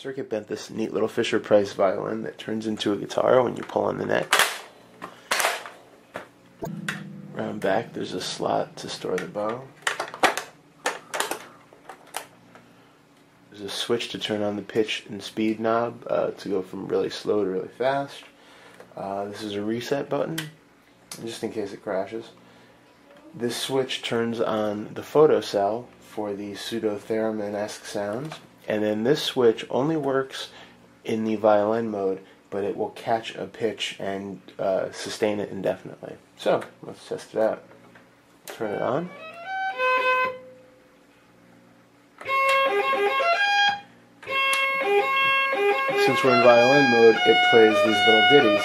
circumvent this neat little Fisher Price violin that turns into a guitar when you pull on the neck. Round back, there's a slot to store the bow. There's a switch to turn on the pitch and speed knob to go from really slow to really fast. This is a reset button, just in case it crashes. This switch turns on the photocell for the Pseudo-Theremin-esque sounds. And then this switch only works in the violin mode, but it will catch a pitch and sustain it indefinitely. So, let's test it out. Turn it on. Since we're in violin mode, it plays these little ditties.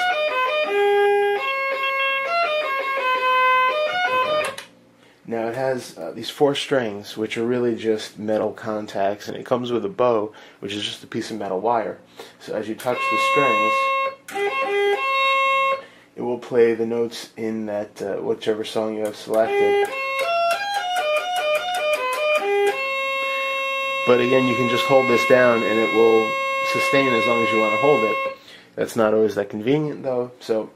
Now it has these four strings, which are really just metal contacts, and it comes with a bow, which is just a piece of metal wire. So as you touch the strings, it will play the notes in that whichever song you have selected. But again, you can just hold this down, and it will sustain as long as you want to hold it. That's not always that convenient, though. So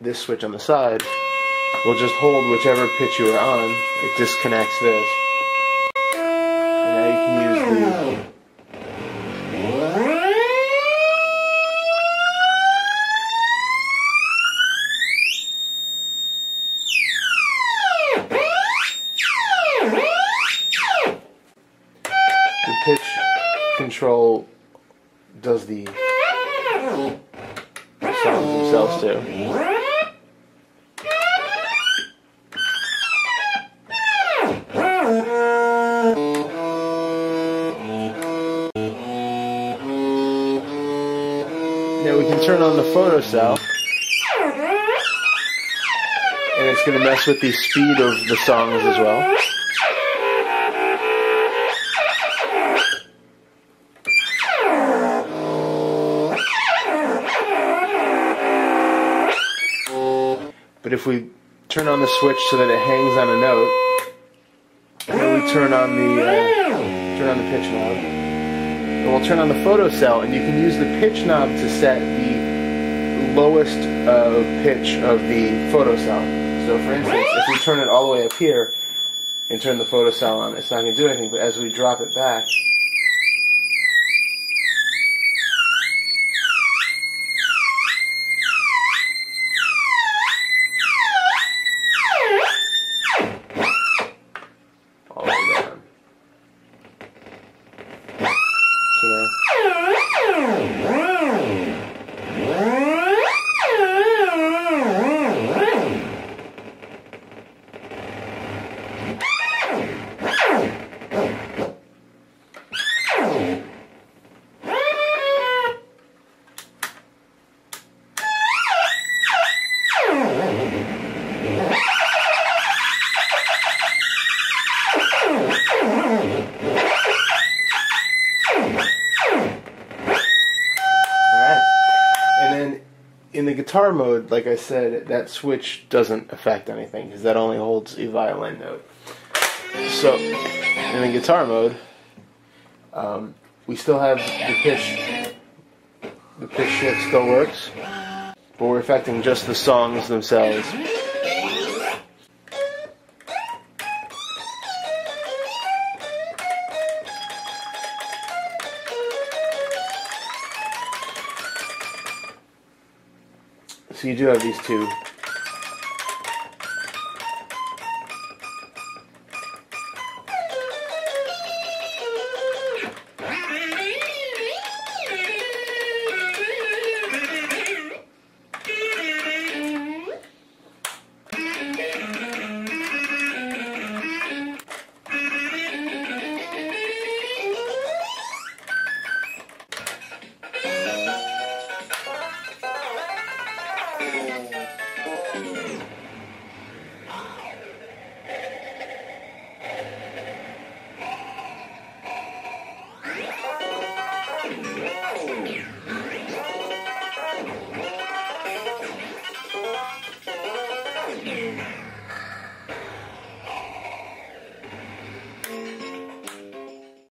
this switch on the side will just hold whichever pitch you are on. It disconnects this. And now you can use the... The pitch control does the sounds themselves too. Now we can turn on the photocell, and it's going to mess with the speed of the songs as well. But if we turn on the switch so that it hangs on a note, and then we turn on the pitch knob. We'll turn on the photocell, and you can use the pitch knob to set the lowest pitch of the photocell. So for instance, if we turn it all the way up here and turn the photocell on, it's not going to do anything, but as we drop it back, in the guitar mode, like I said, that switch doesn't affect anything because that only holds a violin note. So, in the guitar mode, we still have the pitch shift still works, but we're affecting just the songs themselves. So you do have these two